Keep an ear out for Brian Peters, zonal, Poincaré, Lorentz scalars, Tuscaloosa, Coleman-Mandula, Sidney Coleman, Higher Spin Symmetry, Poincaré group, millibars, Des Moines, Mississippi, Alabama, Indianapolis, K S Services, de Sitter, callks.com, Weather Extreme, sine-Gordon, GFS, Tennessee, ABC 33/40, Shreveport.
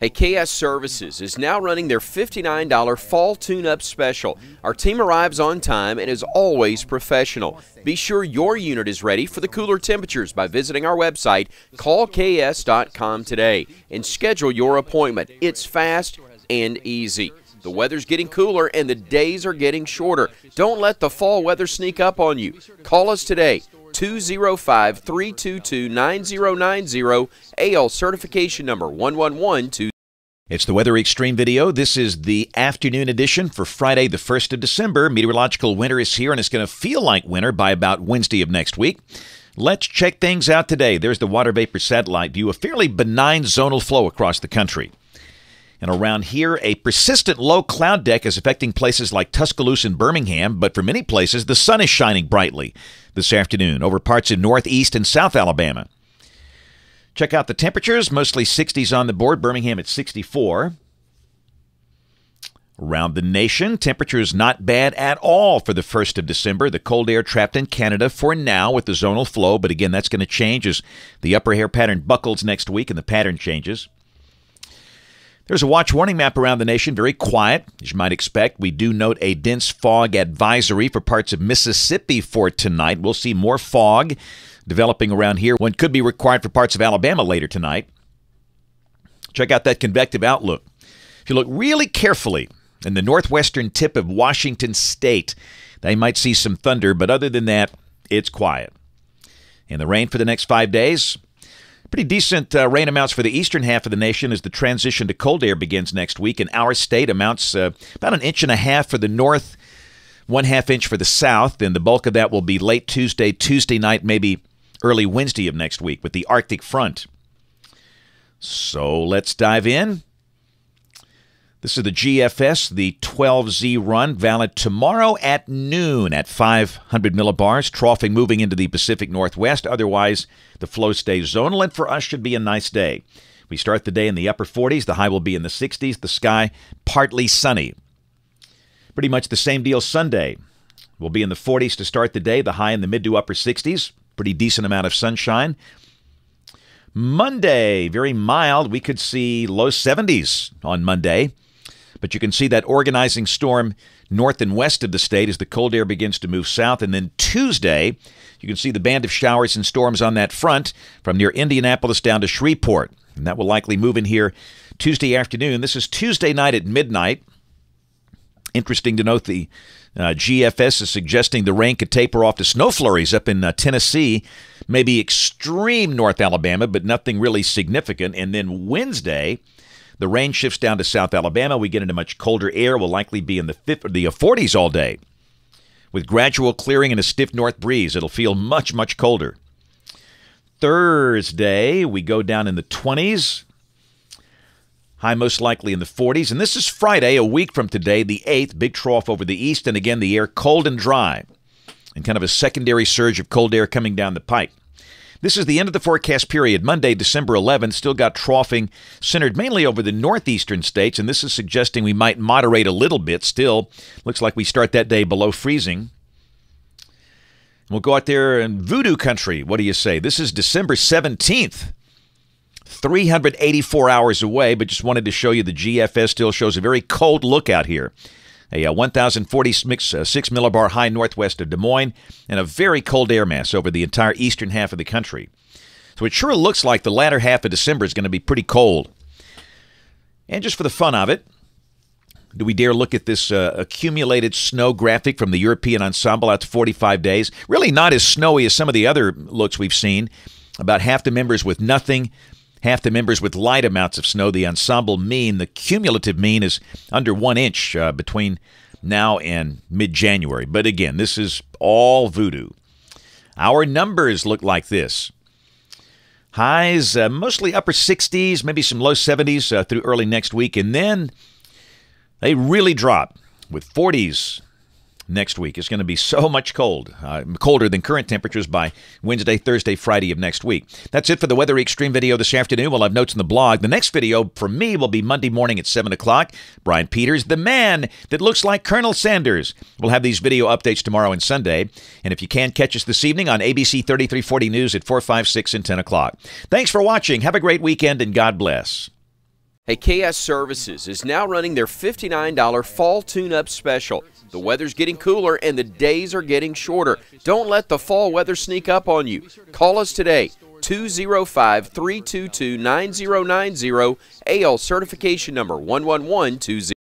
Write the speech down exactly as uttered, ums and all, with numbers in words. Hey, K S Services is now running their fifty-nine dollar Fall Tune-Up Special. Our team arrives on time and is always professional. Be sure your unit is ready for the cooler temperatures by visiting our website, call K S dot com today, and schedule your appointment. It's fast and easy. The weather's getting cooler and the days are getting shorter. Don't let the fall weather sneak up on you. Call us today. two oh five, three two two, nine oh nine oh, A L certification number one one one two. It's the Weather Extreme video. This is the afternoon edition for Friday, the first of December. Meteorological winter is here, and it's going to feel like winter by about Wednesday of next week. Let's check things out today. There's the water vapor satellite view, a fairly benign zonal flow across the country. And around here, a persistent low cloud deck is affecting places like Tuscaloosa and Birmingham, but for many places, the sun is shining brightly this afternoon over parts of northeast and south Alabama. Check out the temperatures, mostly sixties on the board, Birmingham at sixty-four. Around the nation, temperatures not bad at all for the first of December. The cold air trapped in Canada for now with the zonal flow, but again, that's going to change as the upper air pattern buckles next week and the pattern changes. There's a watch warning map around the nation, very quiet, as you might expect. We do note a dense fog advisory for parts of Mississippi for tonight. We'll see more fog developing around here. One could be required for parts of Alabama later tonight. Check out that convective outlook. If you look really carefully in the northwestern tip of Washington state, they might see some thunder, but other than that, it's quiet. And the rain for the next five days. Pretty decent uh, rain amounts for the eastern half of the nation as the transition to cold air begins next week. In our state, amounts uh, about an inch and a half for the north, one half inch for the south, and the bulk of that will be late Tuesday, Tuesday night, maybe early Wednesday of next week with the Arctic front. So let's dive in. This is the G F S, the twelve Z run, valid tomorrow at noon at five hundred millibars, troughing moving into the Pacific Northwest. Otherwise, the flow stays zonal, and for us should be a nice day. We start the day in the upper forties. The high will be in the sixties. The sky partly sunny. Pretty much the same deal Sunday. We'll be in the forties to start the day. The high in the mid to upper sixties. Pretty decent amount of sunshine. Monday, very mild. We could see low seventies on Monday. But you can see that organizing storm north and west of the state as the cold air begins to move south. And then Tuesday, you can see the band of showers and storms on that front from near Indianapolis down to Shreveport. And that will likely move in here Tuesday afternoon. This is Tuesday night at midnight. Interesting to note the uh, G F S is suggesting the rain could taper off to snow flurries up in uh, Tennessee, maybe extreme north Alabama, but nothing really significant. And then Wednesday, the rain shifts down to south Alabama. We get into much colder air. We'll likely be in the forties all day. With gradual clearing and a stiff north breeze, it'll feel much, much colder. Thursday, we go down in the twenties. High most likely in the forties. And this is Friday, a week from today, the eighth, big trough over the east. And again, the air cold and dry. And kind of a secondary surge of cold air coming down the pike. This is the end of the forecast period. Monday, December eleventh, still got troughing centered mainly over the northeastern states, and this is suggesting we might moderate a little bit still. Looks like we start that day below freezing. We'll go out there in voodoo country. What do you say? This is December seventeenth, three hundred eighty-four hours away, but just wanted to show you the G F S still shows a very cold look out here. A uh, one thousand forty-six millibar high northwest of Des Moines, and a very cold air mass over the entire eastern half of the country. So it sure looks like the latter half of December is going to be pretty cold. And just for the fun of it, do we dare look at this uh, accumulated snow graphic from the European Ensemble out to forty-five days? Really not as snowy as some of the other looks we've seen. About half the members with nothing. Half the members with light amounts of snow. The ensemble mean, the cumulative mean, is under one inch uh, between now and mid-January. But again, this is all voodoo. Our numbers look like this. Highs, uh, mostly upper sixties, maybe some low seventies uh, through early next week. And then they really drop with forties next week. It's going to be so much cold, uh, colder than current temperatures by Wednesday, Thursday, Friday of next week. That's it for the Weather Extreme video this afternoon. We'll have notes in the blog. The next video from me will be Monday morning at seven o'clock. Brian Peters, the man that looks like Colonel Sanders. We'll have these video updates tomorrow and Sunday. And if you can, catch us this evening on A B C thirty-three forty News at four, five, six, and ten o'clock. Thanks for watching. Have a great weekend, and God bless. Hey, K S Services is now running their fifty-nine dollar fall tune-up special. The weather's getting cooler and the days are getting shorter. Don't let the fall weather sneak up on you. Call us today, two oh five, three two two, nine oh nine oh, A L certification number one one one two zero.